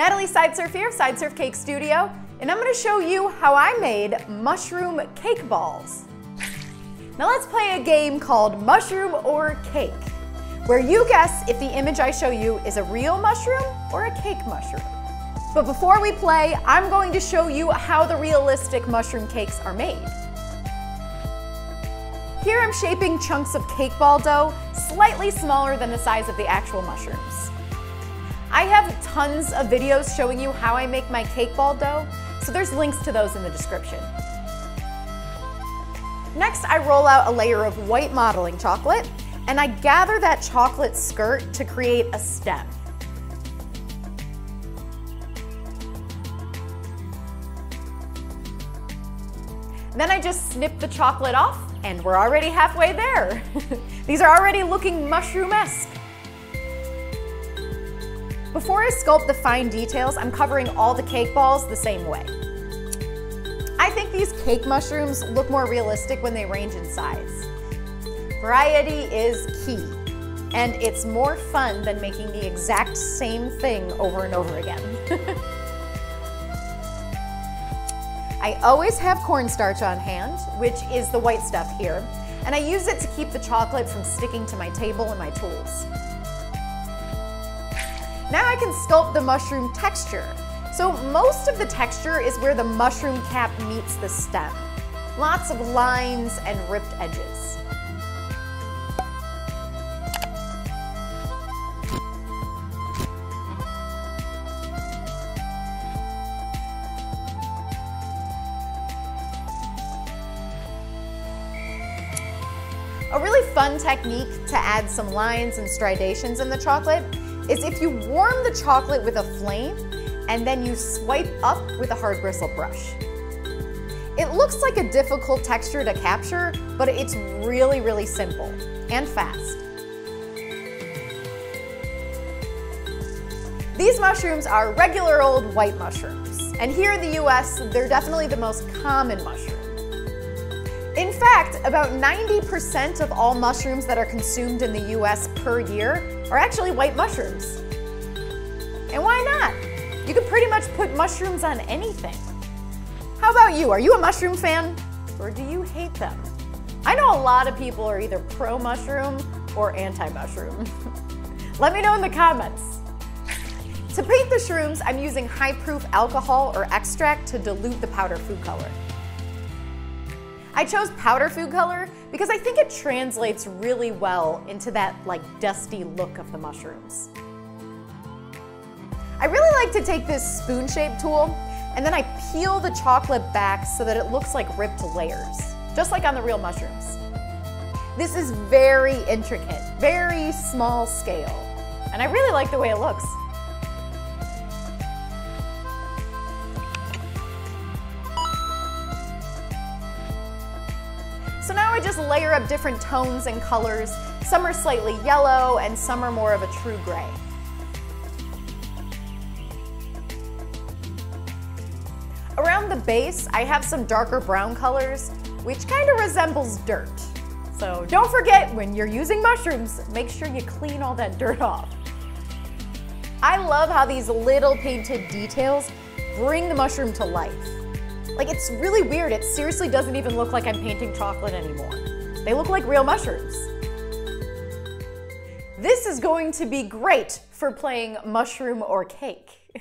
Natalie Sideserf here, Sideserf Cake Studio, and I'm going to show you how I made mushroom cake balls. Now let's play a game called Mushroom or Cake, where you guess if the image I show you is a real mushroom or a cake mushroom. But before we play, I'm going to show you how the realistic mushroom cakes are made. Here I'm shaping chunks of cake ball dough, slightly smaller than the size of the actual mushrooms. I have tons of videos showing you how I make my cake ball dough, so there's links to those in the description. Next, I roll out a layer of white modeling chocolate, and I gather that chocolate skirt to create a stem. Then I just snip the chocolate off, and we're already halfway there. These are already looking mushroom-esque. Before I sculpt the fine details, I'm covering all the cake balls the same way. I think these cake mushrooms look more realistic when they range in size. Variety is key, and it's more fun than making the exact same thing over and over again. I always have cornstarch on hand, which is the white stuff here, and I use it to keep the chocolate from sticking to my table and my tools. Now I can sculpt the mushroom texture. So most of the texture is where the mushroom cap meets the stem. Lots of lines and ripped edges. A really fun technique to add some lines and striations in the chocolate is if you warm the chocolate with a flame and then you swipe up with a hard bristle brush. It looks like a difficult texture to capture, but it's really, really simple and fast. These mushrooms are regular old white mushrooms, and here in the US, they're definitely the most common mushroom. In fact, about 90% of all mushrooms that are consumed in the US per year are actually white mushrooms. And why not? You can pretty much put mushrooms on anything. How about you? Are you a mushroom fan? Or do you hate them? I know a lot of people are either pro-mushroom or anti-mushroom. Let me know in the comments. To paint the shrooms, I'm using high-proof alcohol or extract to dilute the powder food color. I chose powder food color because I think it translates really well into that like dusty look of the mushrooms. I really like to take this spoon-shaped tool and then I peel the chocolate back so that it looks like ripped layers, just like on the real mushrooms. This is very intricate, very small scale, and I really like the way it looks. So now I just layer up different tones and colors. Some are slightly yellow and some are more of a true gray. Around the base, I have some darker brown colors, which kind of resembles dirt. So don't forget, when you're using mushrooms, make sure you clean all that dirt off. I love how these little painted details bring the mushroom to life. Like, it's really weird. It seriously doesn't even look like I'm painting chocolate anymore. They look like real mushrooms. This is going to be great for playing mushroom or cake.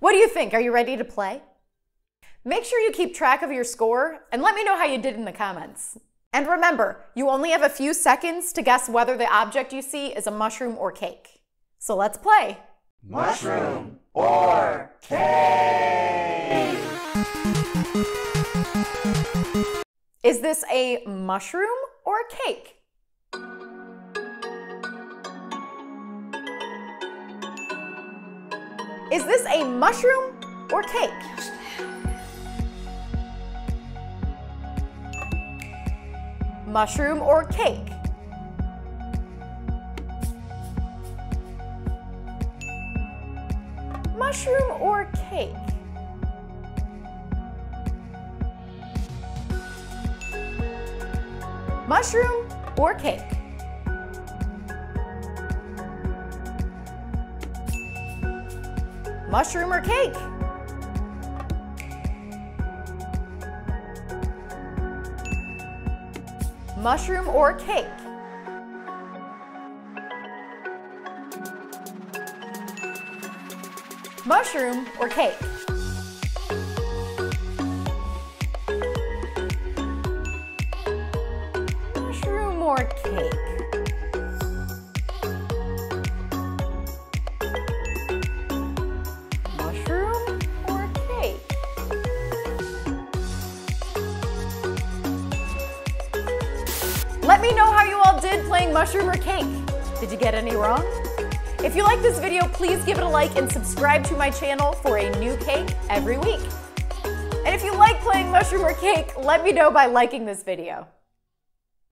What do you think? Are you ready to play? Make sure you keep track of your score and let me know how you did in the comments. And remember, you only have a few seconds to guess whether the object you see is a mushroom or cake. So let's play. Mushroom or cake? Is this a mushroom or a cake? Is this a mushroom or cake? Mushroom or cake? Mushroom or cake? Mushroom or cake? mushroom or cake. Mushroom or cake. Mushroom or cake. Mushroom or cake. Mushroom or cake. Let me know how you all did playing mushroom or cake. Did you get any wrong? If you like this video, please give it a like and subscribe to my channel for a new cake every week. And if you like playing mushroom or cake, let me know by liking this video.